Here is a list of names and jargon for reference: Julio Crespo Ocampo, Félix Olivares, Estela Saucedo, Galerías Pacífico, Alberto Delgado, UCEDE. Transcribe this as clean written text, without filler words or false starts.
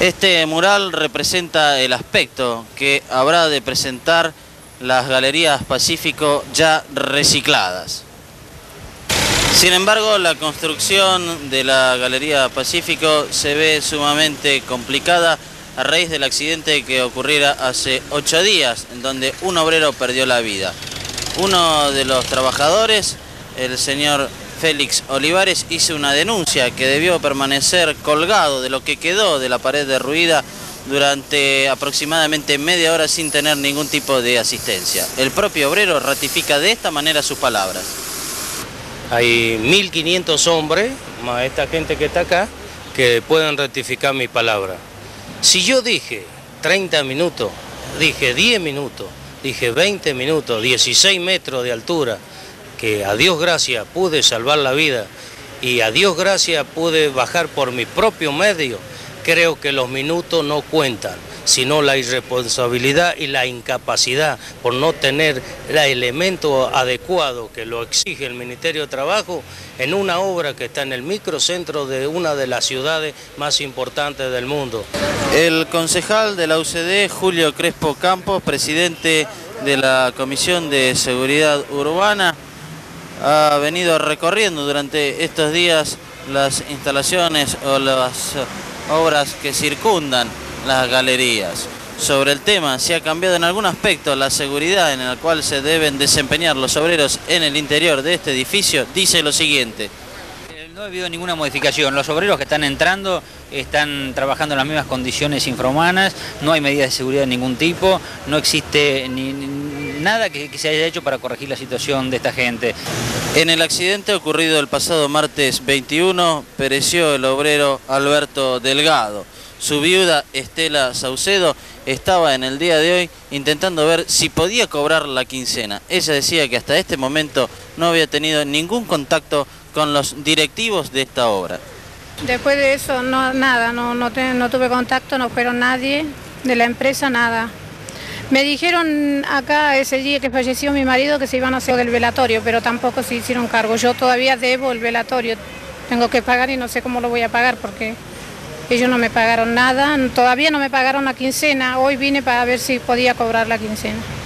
Este mural representa el aspecto que habrá de presentar las Galerías Pacífico ya recicladas. Sin embargo, la construcción de la Galería Pacífico se ve sumamente complicada a raíz del accidente que ocurriera hace 8 días, en donde un obrero perdió la vida. Uno de los trabajadores, el señor Félix Olivares, hizo una denuncia que debió permanecer colgado de lo que quedó de la pared derruida durante aproximadamente media hora sin tener ningún tipo de asistencia. El propio obrero ratifica de esta manera sus palabras. Hay 1.500 hombres, más esta gente que está acá, que pueden ratificar mi palabra. Si yo dije 30 minutos, dije 10 minutos, dije 20 minutos, 16 metros de altura, que a Dios gracias pude salvar la vida y a Dios gracias pude bajar por mi propio medio, creo que los minutos no cuentan, sino la irresponsabilidad y la incapacidad por no tener el elemento adecuado que lo exige el Ministerio de Trabajo en una obra que está en el microcentro de una de las ciudades más importantes del mundo. El concejal de la UCEDE, Julio Crespo Ocampo, presidente de la Comisión de Seguridad Urbana, ha venido recorriendo durante estos días las instalaciones o las obras que circundan las galerías. Sobre el tema, si ha cambiado en algún aspecto la seguridad en la cual se deben desempeñar los obreros en el interior de este edificio, dice lo siguiente. No ha habido ninguna modificación, los obreros que están entrando están trabajando en las mismas condiciones infrahumanas, no hay medidas de seguridad de ningún tipo, no existe nada que se haya hecho para corregir la situación de esta gente. En el accidente ocurrido el pasado martes 21, pereció el obrero Alberto Delgado. Su viuda, Estela Saucedo, estaba en el día de hoy intentando ver si podía cobrar la quincena. Ella decía que hasta este momento no había tenido ningún contacto con los directivos de esta obra. Después de eso, no tuve contacto, no fueron nadie de la empresa, nada. Me dijeron acá ese día que falleció mi marido que se iban a hacer del velatorio, pero tampoco se hicieron cargo. Yo todavía debo el velatorio, tengo que pagar y no sé cómo lo voy a pagar porque ellos no me pagaron nada, todavía no me pagaron la quincena. Hoy vine para ver si podía cobrar la quincena.